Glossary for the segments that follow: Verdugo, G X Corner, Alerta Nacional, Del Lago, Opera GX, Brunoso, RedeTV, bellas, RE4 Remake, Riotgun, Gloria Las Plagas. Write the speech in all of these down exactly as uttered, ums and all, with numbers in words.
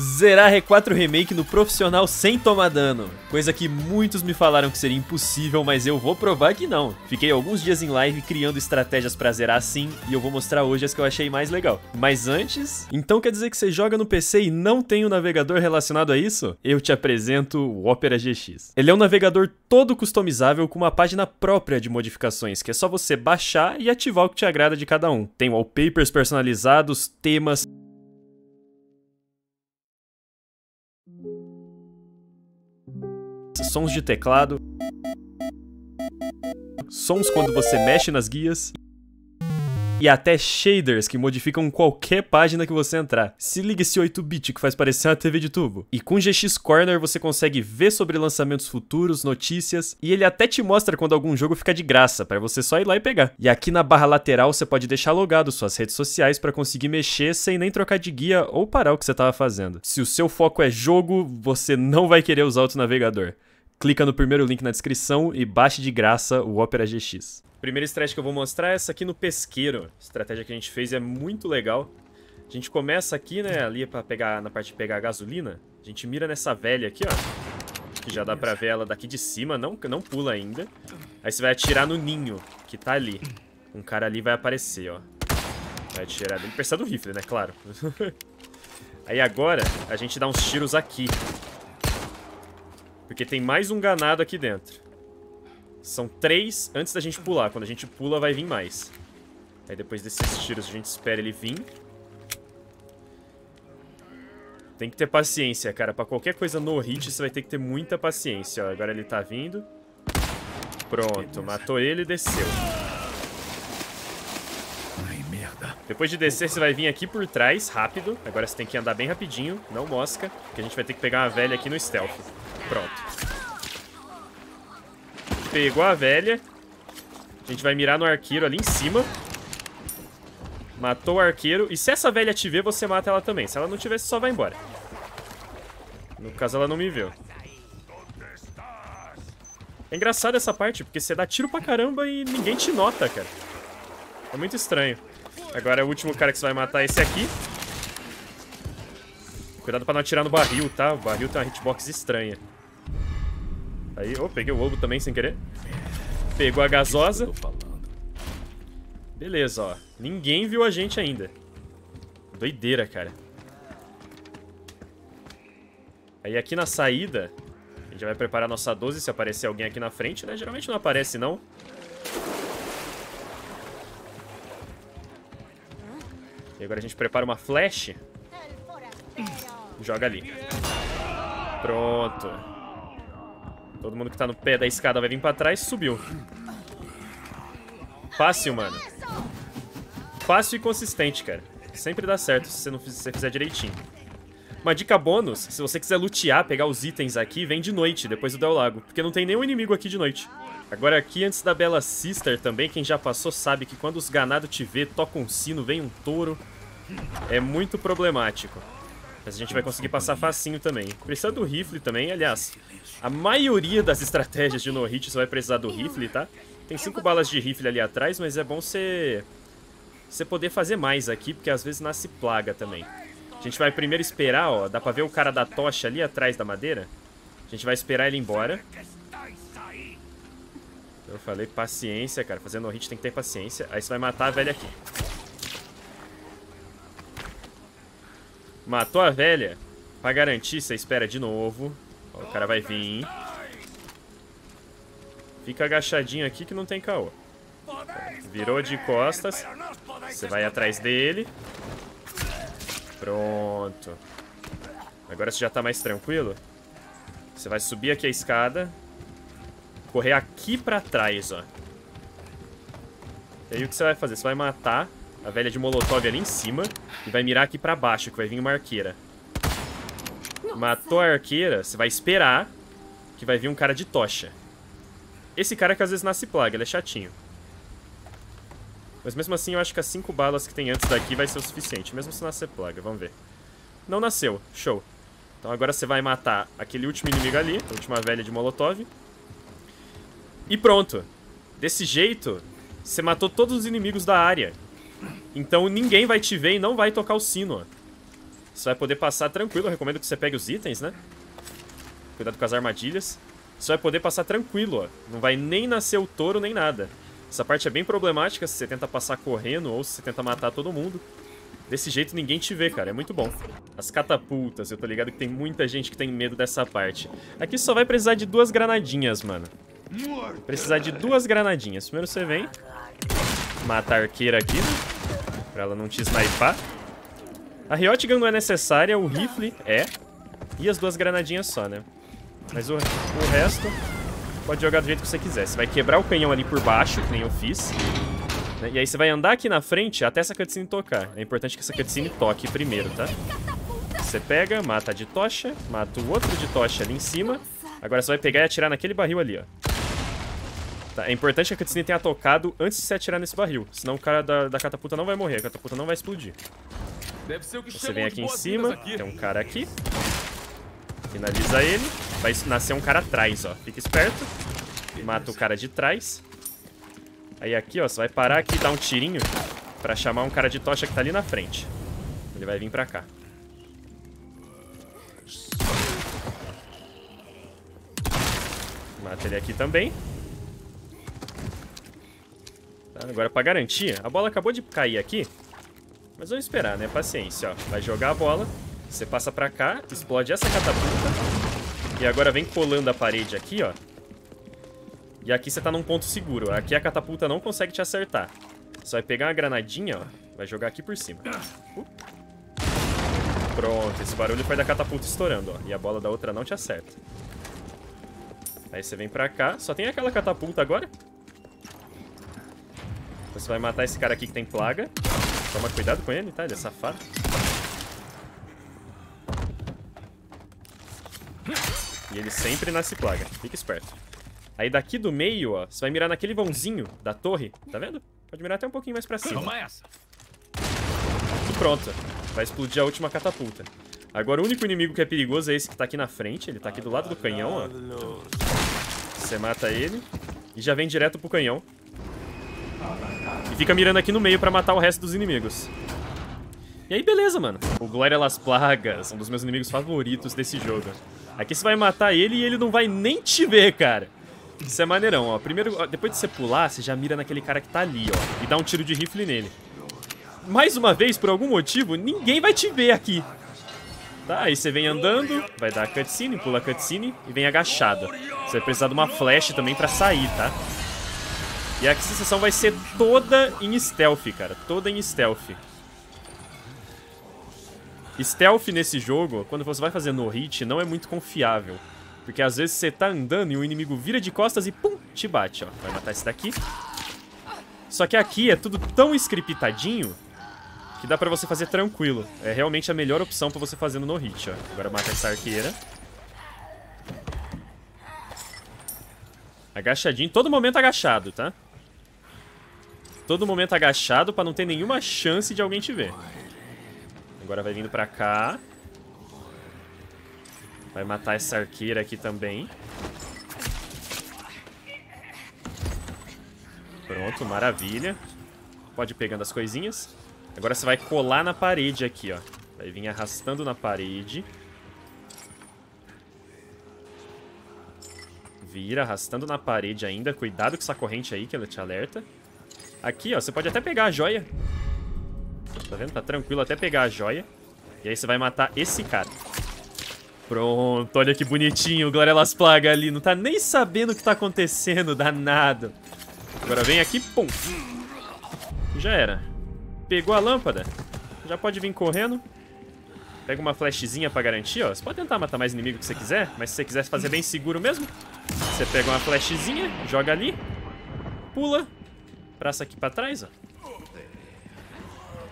zerar R E quatro Remake no profissional sem tomar dano. Coisa que muitos me falaram que seria impossível, mas eu vou provar que não. Fiquei alguns dias em live criando estratégias pra zerar assim, e eu vou mostrar hoje as que eu achei mais legal. Mas antes... Então quer dizer que você joga no P C e não tem um navegador relacionado a isso? Eu te apresento o Opera G X. Ele é um navegador todo customizável com uma página própria de modificações, que é só você baixar e ativar o que te agrada de cada um. Tem wallpapers personalizados, temas... sons de teclado, sons quando você mexe nas guias e até shaders que modificam qualquer página que você entrar. Se liga esse oito bit que faz parecer uma T V de tubo. E com G X Corner você consegue ver sobre lançamentos futuros, notícias, e ele até te mostra quando algum jogo fica de graça, pra você só ir lá e pegar. E aqui na barra lateral você pode deixar logado suas redes sociais pra conseguir mexer sem nem trocar de guia ou parar o que você tava fazendo. Se o seu foco é jogo, você não vai querer usar outro navegador. Clica no primeiro link na descrição e baixe de graça o Opera G X. Primeira estratégia que eu vou mostrar é essa aqui no pesqueiro. A estratégia que a gente fez é muito legal. A gente começa aqui, né, ali pra pegar, na parte de pegar a gasolina. A gente mira nessa velha aqui, ó, que já dá pra ver ela daqui de cima, não, não pula ainda. Aí você vai atirar no ninho, que tá ali. Um cara ali vai aparecer, ó. Vai atirar bem perto do rifle, né, claro. Aí agora a gente dá uns tiros aqui. Porque tem mais um ganado aqui dentro. São três antes da gente pular. Quando a gente pula, vai vir mais. Aí depois desses tiros, a gente espera ele vir. Tem que ter paciência, cara. Pra qualquer coisa no hit, você vai ter que ter muita paciência. Ó, agora ele tá vindo. Pronto, matou ele e desceu. Ai, merda. Depois de descer, você vai vir aqui por trás, rápido. Agora você tem que andar bem rapidinho, não mosca. Porque a gente vai ter que pegar uma velha aqui no stealth. Pronto. Pegou a velha. A gente vai mirar no arqueiro ali em cima. Matou o arqueiro. E se essa velha te ver, você mata ela também. Se ela não te ver, você só vai embora. No caso, ela não me viu. É engraçado essa parte, porque você dá tiro pra caramba e ninguém te nota, cara. É muito estranho. Agora é o último cara que você vai matar, esse aqui. Cuidado pra não atirar no barril, tá? O barril tem uma hitbox estranha. Aí, oh, peguei o ovo também sem querer. Pegou a gasosa. Beleza, ó. Ninguém viu a gente ainda. Doideira, cara. Aí aqui na saída, a gente vai preparar a nossa doze se aparecer alguém aqui na frente, né? Geralmente não aparece, não. E agora a gente prepara uma flash. Joga ali. Pronto. Todo mundo que tá no pé da escada vai vir pra trás. Subiu. Fácil, mano. Fácil e consistente, cara. Sempre dá certo se você, não, se você fizer direitinho. Uma dica bônus. Se você quiser lutear, pegar os itens aqui, vem de noite, depois do Del Lago. Porque não tem nenhum inimigo aqui de noite. Agora aqui, antes da Bela Sister também, quem já passou sabe que quando os ganados te vê, toca um sino, vem um touro. É muito problemático. Mas a gente vai conseguir passar facinho também. Precisa do rifle também, aliás. A maioria das estratégias de no-hit você vai precisar do rifle, tá? Tem cinco balas de rifle ali atrás, mas é bom você... você poder fazer mais aqui, porque às vezes nasce plaga também. A gente vai primeiro esperar, ó. Dá pra ver o cara da tocha ali atrás da madeira? A gente vai esperar ele embora. Eu falei paciência, cara. Fazer no-hit tem que ter paciência. Aí você vai matar a velha aqui. Matou a velha. Pra garantir, você espera de novo. Ó, o cara vai vir. Fica agachadinho aqui que não tem caô. Virou de costas. Você vai atrás dele. Pronto. Agora você já tá mais tranquilo. Você vai subir aqui a escada. Correr aqui pra trás, ó. E aí o que você vai fazer? Você vai matar a velha de molotov ali em cima. E vai mirar aqui pra baixo, que vai vir uma arqueira. Matou a arqueira. Você vai esperar que vai vir um cara de tocha. Esse cara que às vezes nasce plaga. Ele é chatinho. Mas mesmo assim eu acho que as cinco balas que tem antes daqui vai ser o suficiente. Mesmo se nascer plaga. Vamos ver. Não nasceu. Show. Então agora você vai matar aquele último inimigo ali. A última velha de molotov. E pronto. Desse jeito, você matou todos os inimigos da área. Então ninguém vai te ver e não vai tocar o sino, ó. Você vai poder passar tranquilo. Eu recomendo que você pegue os itens, né? Cuidado com as armadilhas. Você vai poder passar tranquilo, ó. Não vai nem nascer o touro, nem nada. Essa parte é bem problemática se você tenta passar correndo ou se você tenta matar todo mundo. Desse jeito ninguém te vê, cara. É muito bom. As catapultas. Eu tô ligado que tem muita gente que tem medo dessa parte. Aqui só vai precisar de duas granadinhas, mano. Precisar de duas granadinhas. Primeiro você vem. Mata a arqueira aqui, né? Pra ela não te snipar. A Riotgun não é necessária. O rifle é. E as duas granadinhas só, né? Mas o, o resto... Pode jogar do jeito que você quiser. Você vai quebrar o canhão ali por baixo, que nem eu fiz. Né? E aí você vai andar aqui na frente até essa cutscene tocar. É importante que essa cutscene toque primeiro, tá? Você pega, mata de tocha, mata o outro de tocha ali em cima. Agora você vai pegar e atirar naquele barril ali, ó. Tá? É importante que a cutscene tenha tocado antes de você atirar nesse barril. Senão o cara da, da catapulta não vai morrer, a catapulta não vai explodir. Deve ser o que você vem aqui em cima, aqui. Tem um cara aqui. Finaliza ele. Vai nascer um cara atrás, ó. Fica esperto. Mata o cara de trás. Aí aqui, ó, você vai parar aqui e dar um tirinho pra chamar um cara de tocha que tá ali na frente. Ele vai vir pra cá. Mata ele aqui também. Tá, agora pra garantir, a bola acabou de cair aqui. Mas vamos esperar, né? Paciência, ó. Vai jogar a bola. Você passa pra cá, explode essa catapulta. E agora vem colando a parede aqui, ó. E aqui você tá num ponto seguro. Aqui a catapulta não consegue te acertar. Você vai pegar uma granadinha, ó. Vai jogar aqui por cima. Uh. Pronto, esse barulho foi da catapulta estourando, ó. E a bola da outra não te acerta. Aí você vem pra cá. Só tem aquela catapulta agora. Então você vai matar esse cara aqui que tem plaga. Toma cuidado com ele, tá? Ele é safado. E ele sempre nasce plaga. Fica esperto. Aí daqui do meio, ó, você vai mirar naquele vãozinho da torre. Tá vendo? Pode mirar até um pouquinho mais pra cima. Toma essa. E pronto. Vai explodir a última catapulta. Agora o único inimigo que é perigoso é esse que tá aqui na frente. Ele tá aqui do lado do canhão, ó. Você mata ele. E já vem direto pro canhão. E fica mirando aqui no meio pra matar o resto dos inimigos. E aí, beleza, mano. O Gloria Las Plagas, um dos meus inimigos favoritos desse jogo. Aqui você vai matar ele e ele não vai nem te ver, cara. Isso é maneirão, ó. Primeiro, ó, depois de você pular, você já mira naquele cara que tá ali, ó. E dá um tiro de rifle nele. Mais uma vez, por algum motivo, ninguém vai te ver aqui. Tá, aí você vem andando, vai dar a cutscene, pula a cutscene e vem agachado. Você vai precisar de uma flash também pra sair, tá? E aqui essa sessão vai ser toda em stealth, cara. Toda em stealth. Stealth nesse jogo, quando você vai fazer no hit, não é muito confiável. Porque às vezes você tá andando e o inimigo vira de costas e pum, te bate, ó. Vai matar esse daqui. Só que aqui é tudo tão scriptadinho que dá pra você fazer tranquilo. É realmente a melhor opção pra você fazer no hit, ó. Agora mata essa arqueira. Agachadinho, todo momento agachado, tá? Todo momento agachado pra não ter nenhuma chance de alguém te ver. Agora vai vindo pra cá. Vai matar essa arqueira aqui também. Pronto, maravilha. Pode ir pegando as coisinhas. Agora você vai colar na parede aqui, ó. Vai vir arrastando na parede. Vira, arrastando na parede ainda. Cuidado com essa corrente aí que ela te alerta. Aqui, ó, você pode até pegar a joia. Tá vendo? Tá tranquilo até pegar a joia. E aí você vai matar esse cara. Pronto, olha que bonitinho. O Gloria Las Plagas ali, não tá nem sabendo o que tá acontecendo, danado. Agora vem aqui, pum. Já era. Pegou a lâmpada. Já pode vir correndo. Pega uma flashzinha pra garantir, ó. Você pode tentar matar mais inimigo que você quiser, mas se você quiser fazer bem seguro mesmo, você pega uma flashzinha, joga ali, pula, praça aqui pra trás, ó.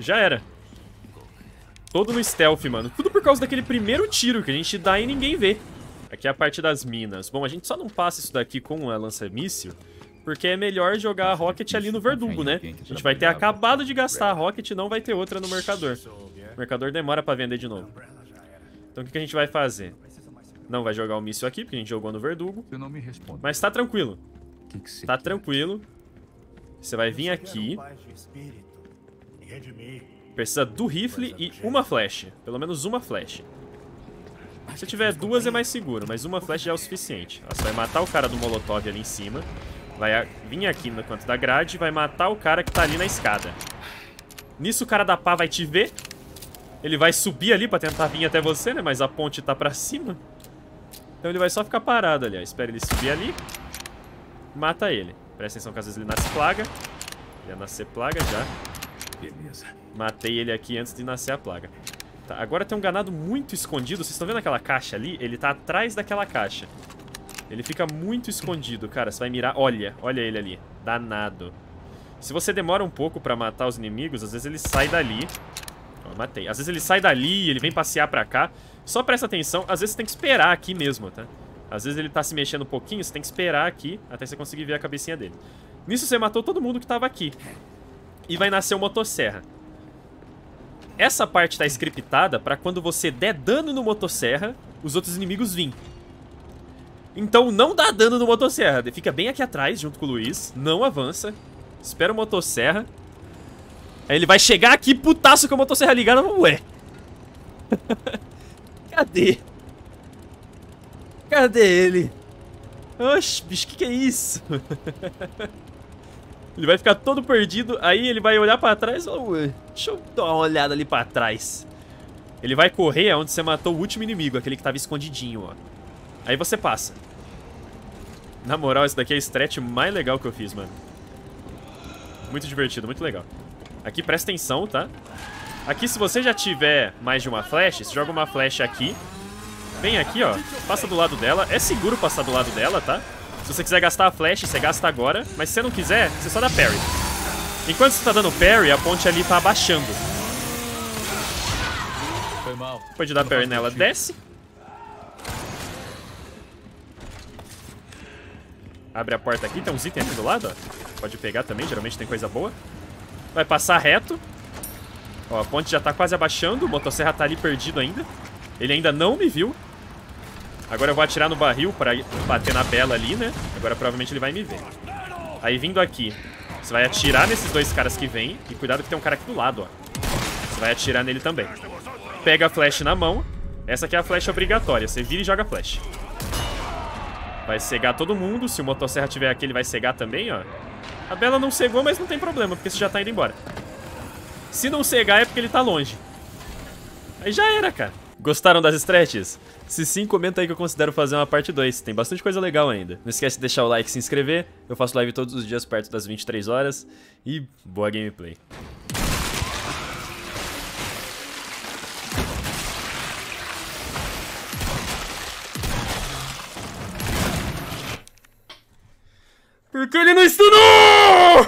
Já era. Todo no stealth, mano. Tudo por causa daquele primeiro tiro que a gente dá e ninguém vê. Aqui é a parte das minas. Bom, a gente só não passa isso daqui com a lança-míssil, porque é melhor jogar a rocket ali no Verdugo, né? A gente vai ter acabado de gastar a rocket e não vai ter outra no mercador. O mercador demora pra vender de novo. Então o que a gente vai fazer? Não vai jogar o míssil aqui, porque a gente jogou no Verdugo. Mas tá tranquilo. Tá tranquilo. Você vai vir aqui. Precisa do rifle e uma flecha. Pelo menos uma flecha. Se tiver duas é mais seguro, mas uma flecha já é o suficiente. Nossa, vai matar o cara do molotov ali em cima. Vai vir aqui no canto da grade e vai matar o cara que tá ali na escada. Nisso o cara da pá vai te ver. Ele vai subir ali pra tentar vir até você, né? Mas a ponte tá pra cima. Então ele vai só ficar parado ali, ó. Espera ele subir ali. Mata ele. Presta atenção que às vezes ele nasce plaga. Ele ia nascer plaga já. Beleza. Matei ele aqui antes de nascer a plaga. Tá, agora tem um ganado muito escondido. Vocês estão vendo aquela caixa ali? Ele tá atrás daquela caixa. Ele fica muito escondido, cara. Você vai mirar... Olha, olha ele ali. Danado. Se você demora um pouco pra matar os inimigos, às vezes ele sai dali. Ó, matei. Às vezes ele sai dali, ele vem passear pra cá. Só presta atenção. Às vezes você tem que esperar aqui mesmo, tá? Às vezes ele tá se mexendo um pouquinho, você tem que esperar aqui até você conseguir ver a cabecinha dele. Nisso você matou todo mundo que tava aqui. E vai nascer o motosserra. Essa parte tá scriptada pra quando você der dano no motosserra, os outros inimigos vêm. Então não dá dano no motosserra. Fica bem aqui atrás, junto com o Luiz. Não avança. Espera o motosserra. Aí ele vai chegar aqui, putaço, com a motosserra ligada. Ué. Cadê? Cadê ele? Oxe, bicho, que que é isso? Ele vai ficar todo perdido. Aí ele vai olhar pra trás. Ué, deixa eu dar uma olhada ali pra trás. Ele vai correr aonde você matou o último inimigo. Aquele que tava escondidinho, ó. Aí você passa. Na moral, esse daqui é a stretch mais legal que eu fiz, mano. Muito divertido, muito legal. Aqui presta atenção, tá? Aqui se você já tiver mais de uma flecha, você joga uma flecha aqui. Vem aqui, ó. Passa do lado dela. É seguro passar do lado dela, tá? Se você quiser gastar a flecha, você gasta agora. Mas se você não quiser, você só dá parry. Enquanto você tá dando parry, a ponte ali tá abaixando. Foi mal. Pode dar parry nela, desce. Abre a porta aqui, tem uns itens aqui do lado, ó. Pode pegar também, geralmente tem coisa boa. Vai passar reto. Ó, a ponte já tá quase abaixando. O motosserra tá ali perdido ainda. Ele ainda não me viu. Agora eu vou atirar no barril pra bater na bela ali, né? Agora provavelmente ele vai me ver. Aí vindo aqui, você vai atirar nesses dois caras que vêm. E cuidado que tem um cara aqui do lado, ó. Você vai atirar nele também. Pega a flecha na mão. Essa aqui é a flecha obrigatória. Você vira e joga a flecha. Vai cegar todo mundo. Se o motosserra tiver aqui, ele vai cegar também, ó. A bela não cegou, mas não tem problema, porque você já tá indo embora. Se não cegar, é porque ele tá longe. Aí já era, cara. Gostaram das stretches? Se sim, comenta aí que eu considero fazer uma parte dois. Tem bastante coisa legal ainda. Não esquece de deixar o like e se inscrever. Eu faço live todos os dias perto das vinte e três horas. E boa gameplay. Porque ele não estudou!